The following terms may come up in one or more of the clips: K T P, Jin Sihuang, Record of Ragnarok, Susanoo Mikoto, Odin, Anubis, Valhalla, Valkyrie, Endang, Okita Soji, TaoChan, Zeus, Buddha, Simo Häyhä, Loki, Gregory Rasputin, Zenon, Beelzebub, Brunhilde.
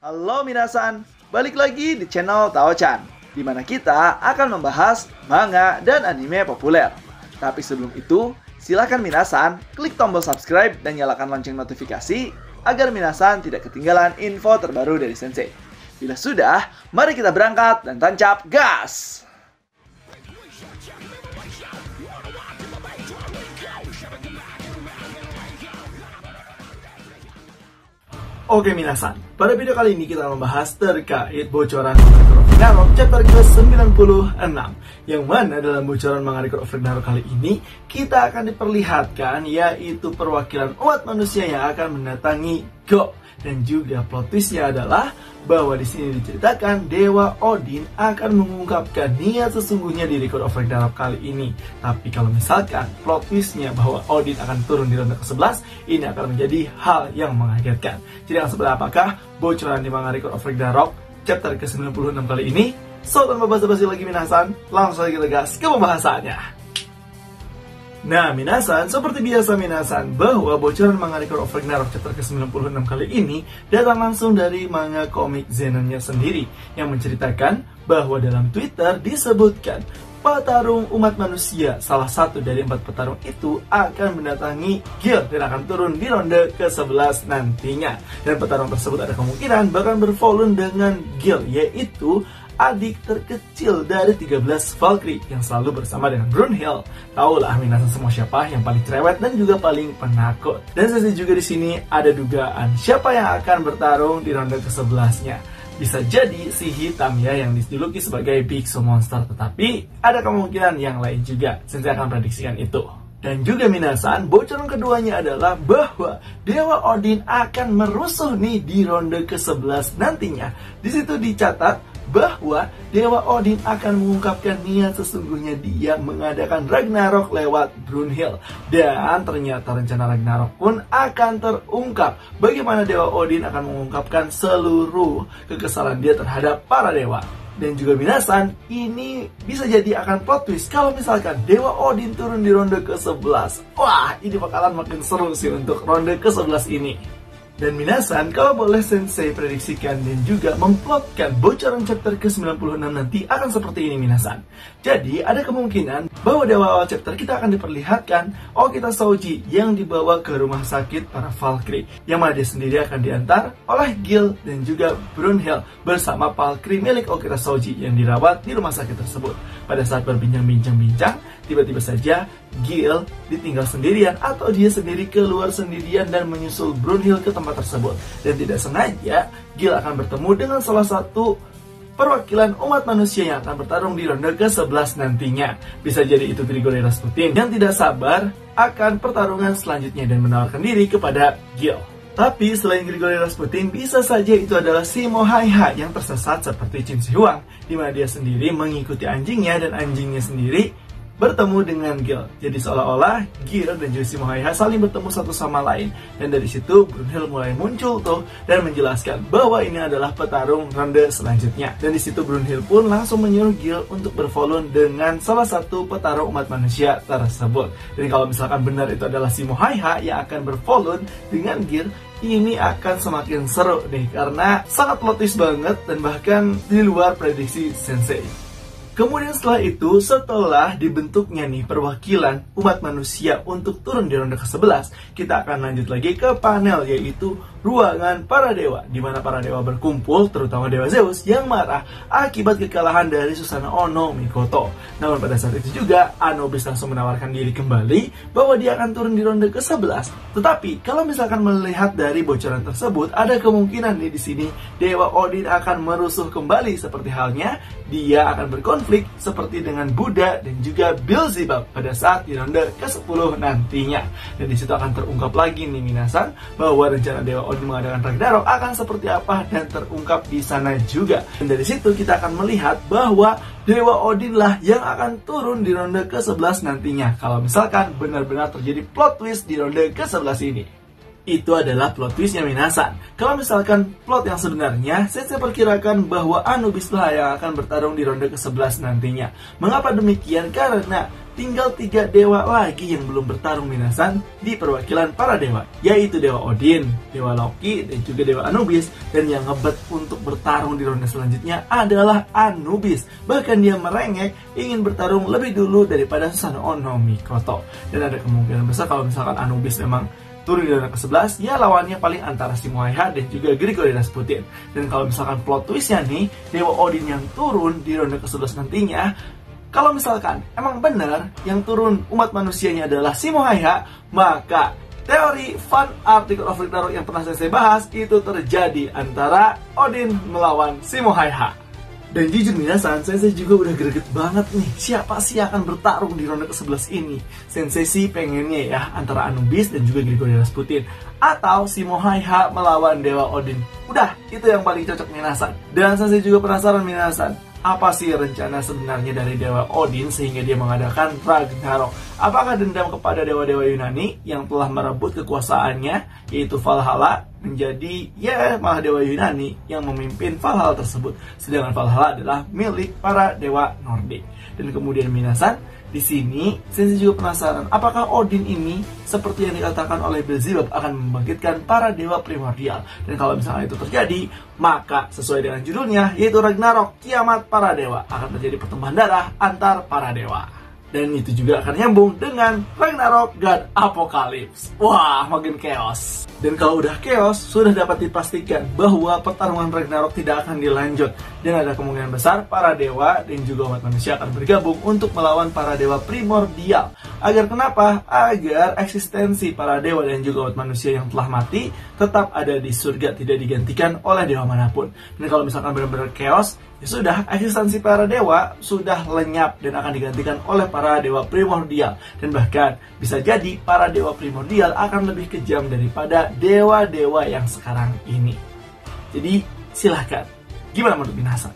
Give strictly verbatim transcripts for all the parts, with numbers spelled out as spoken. Halo minasan, balik lagi di channel TaoChan, di mana kita akan membahas manga dan anime populer. Tapi sebelum itu, silakan minasan klik tombol subscribe dan nyalakan lonceng notifikasi agar minasan tidak ketinggalan info terbaru dari sensei. Bila sudah, mari kita berangkat dan tancap gas! Oke minasan, pada video kali ini kita membahas terkait bocoran Record of Ragnarok chapter ke sembilan puluh enam, yang mana dalam bocoran manga Record of Ragnarok kali ini kita akan diperlihatkan yaitu perwakilan umat manusia yang akan mendatangi Go. Dan juga plot twistnya adalah bahwa di sini diceritakan Dewa Odin akan mengungkapkan niat sesungguhnya di Record of Ragnarok kali ini. Tapi kalau misalkan plot twistnya bahwa Odin akan turun di ronde kesebelas, ini akan menjadi hal yang mengagetkan. Jadi yang sebelah apakah bocoran di manga Record of Ragnarok chapter ke sembilan puluh enam kali ini? So tanpa basa-basi lagi minasan, langsung lagi legas ke pembahasannya. Nah minasan, seperti biasa minasan, bahwa bocoran manga Record of Ragnarok chapter ke sembilan puluh enam kali ini datang langsung dari manga komik Zenonnya sendiri, yang menceritakan bahwa dalam Twitter disebutkan petarung umat manusia, salah satu dari empat petarung itu akan mendatangi Guild dan akan turun di ronde ke sebelas nantinya. Dan petarung tersebut ada kemungkinan bahkan bervolun dengan Guild, yaitu adik terkecil dari tiga belas Valkyrie yang selalu bersama dengan Brunhilde. Taulah minasan semua siapa yang paling cerewet dan juga paling penakut. Dan sesi juga di sini ada dugaan siapa yang akan bertarung di ronde ke sebelas-nya. Bisa jadi si hitam ya yang dilukis sebagai Biksu Monster, tetapi ada kemungkinan yang lain juga. Sensei akan prediksikan itu. Dan juga minasan, bocoran keduanya adalah bahwa Dewa Odin akan merusuh nih di ronde ke sebelas nantinya. Di situ dicatat bahwa Dewa Odin akan mengungkapkan niat sesungguhnya dia mengadakan Ragnarok lewat Brunhilde. Dan ternyata rencana Ragnarok pun akan terungkap. Bagaimana Dewa Odin akan mengungkapkan seluruh kekesalan dia terhadap para dewa. Dan juga minasan, ini bisa jadi akan plot twist kalau misalkan Dewa Odin turun di ronde ke sebelas. Wah, ini bakalan makin seru sih untuk ronde ke sebelas ini. Dan minasan, kalau boleh sensei prediksikan dan juga memplotkan bocoran chapter ke sembilan puluh enam nanti akan seperti ini minasan. Jadi ada kemungkinan bahwa di awal chapter kita akan diperlihatkan Okita Soji yang dibawa ke rumah sakit para Valkyrie, yang mana dia sendiri akan diantar oleh Gil dan juga Brunhilde bersama Valkyrie milik Okita Soji yang dirawat di rumah sakit tersebut. Pada saat berbincang-bincang-bincang, tiba-tiba saja Gil ditinggal sendirian atau dia sendiri keluar sendirian dan menyusul Brunhilde ke tempat tersebut. Dan tidak sengaja Gil akan bertemu dengan salah satu perwakilan umat manusia yang akan bertarung di ronde ke sebelas nantinya. Bisa jadi itu Gregory Rasputin yang tidak sabar akan pertarungan selanjutnya dan menawarkan diri kepada Gil. Tapi selain Gregory Rasputin, bisa saja itu adalah Simo Häyhä yang tersesat seperti Jin Sihuang, di mana dia sendiri mengikuti anjingnya dan anjingnya sendiri bertemu dengan Gil. Jadi seolah-olah Gil dan juga Simo Häyhä saling bertemu satu sama lain. Dan dari situ Brunhilde mulai muncul tuh dan menjelaskan bahwa ini adalah petarung ronde selanjutnya. Dan di situ Brunhilde pun langsung menyuruh Gil untuk bervolun dengan salah satu petarung umat manusia tersebut. Jadi kalau misalkan benar itu adalah Simo Häyhä yang akan bervolun dengan Gil, ini akan semakin seru deh karena sangat plot twist banget dan bahkan di luar prediksi sensei. Kemudian setelah itu, setelah dibentuknya nih perwakilan umat manusia untuk turun di ronde ke sebelas, kita akan lanjut lagi ke panel yaitu ruangan para dewa, di mana para dewa berkumpul, terutama dewa Zeus yang marah akibat kekalahan dari Susanoo Mikoto. Namun pada saat itu juga Anubis langsung menawarkan diri kembali bahwa dia akan turun di ronde ke sebelas. Tetapi kalau misalkan melihat dari bocoran tersebut, ada kemungkinan nih di sini Dewa Odin akan merusuh kembali seperti halnya dia akan berkonflik seperti dengan Buddha dan juga Beelzebub pada saat di ronde ke sepuluh nantinya. Dan disitu akan terungkap lagi nih minasan bahwa rencana Dewa Odin mengadakan Ragnarok akan seperti apa dan terungkap di sana juga. Dan dari situ kita akan melihat bahwa Dewa Odin lah yang akan turun di ronde ke sebelas nantinya, kalau misalkan benar-benar terjadi plot twist di ronde ke sebelas ini. Itu adalah plot twistnya Minasan. Kalau misalkan plot yang sebenarnya, saya perkirakan bahwa Anubis lah yang akan bertarung di ronde ke sebelas nantinya. Mengapa demikian? Karena tinggal tiga dewa lagi yang belum bertarung Minasan di perwakilan para dewa, yaitu Dewa Odin, Dewa Loki, dan juga Dewa Anubis. Dan yang ngebet untuk bertarung di ronde selanjutnya adalah Anubis. Bahkan dia merengek ingin bertarung lebih dulu daripada Susanoo Mikoto. Dan ada kemungkinan besar kalau misalkan Anubis memang turun di ronde ke sebelas, ya lawannya paling antara Simo Häyhä dan juga Gregory Rasputin. Dan kalau misalkan plot twistnya nih, Dewa Odin yang turun di ronde ke sebelas nantinya, kalau misalkan emang benar yang turun umat manusianya adalah Simo Häyhä, maka teori fan art Record of Ragnarok yang pernah saya bahas itu terjadi antara Odin melawan Simo Häyhä. Dan jujur Minasan, Sensei juga udah greget banget nih, siapa sih akan bertarung di ronde ke sebelas ini? Sensei sih pengennya ya antara Anubis dan juga Gregory Rasputin, atau Simo Häyhä melawan Dewa Odin. Udah, itu yang paling cocok Minasan. Dan Sensei juga penasaran Minasan, apa sih rencana sebenarnya dari Dewa Odin sehingga dia mengadakan Ragnarok? Apakah dendam kepada dewa-dewa Yunani yang telah merebut kekuasaannya, yaitu Valhalla, menjadi ya malah dewa Yunani yang memimpin Valhalla tersebut, sedangkan Valhalla adalah milik para dewa Nordik. Dan kemudian Minasan, di sini Sensei juga penasaran, apakah Odin ini seperti yang dikatakan oleh Beelzebub akan membangkitkan para dewa primordial? Dan kalau misalnya itu terjadi, maka sesuai dengan judulnya, yaitu Ragnarok, kiamat para dewa, akan terjadi pertemuan darah antar para dewa. Dan itu juga akan nyambung dengan Ragnarok God Apocalypse. Wah, makin chaos. Dan kalau udah chaos, sudah dapat dipastikan bahwa pertarungan Ragnarok tidak akan dilanjut. Dan ada kemungkinan besar para dewa dan juga umat manusia akan bergabung untuk melawan para dewa primordial. Agar kenapa? Agar eksistensi para dewa dan juga umat manusia yang telah mati tetap ada di surga, tidak digantikan oleh dewa manapun. Dan kalau misalkan benar-benar chaos, ya sudah, eksistensi para dewa sudah lenyap dan akan digantikan oleh para dewa primordial. Dan bahkan bisa jadi para dewa primordial akan lebih kejam daripada dewa-dewa yang sekarang ini. Jadi silahkan, gimana menurut Minasan?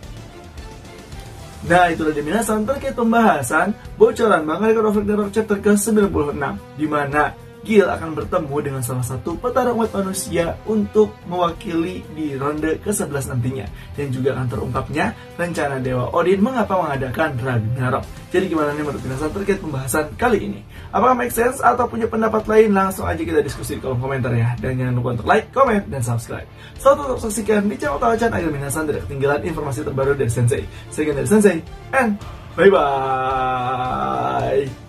Nah, itulah dia Minasan terkait pembahasan bocoran manga Record of Ragnarok chapter ke sembilan puluh enam, di mana Gil akan bertemu dengan salah satu petarung umat manusia untuk mewakili di ronde ke sebelas nantinya. Dan juga akan terungkapnya rencana Dewa Odin mengapa mengadakan Ragnarok. Jadi gimana nih menurut Minasan terkait pembahasan kali ini? Apakah make sense atau punya pendapat lain? Langsung aja kita diskusi di kolom komentar ya. Dan jangan lupa untuk like, comment, dan subscribe. Selalu tetap saksikan di channel TaoChan agar Minasan tidak ketinggalan informasi terbaru dari Sensei. Sekian dari Sensei, and bye-bye!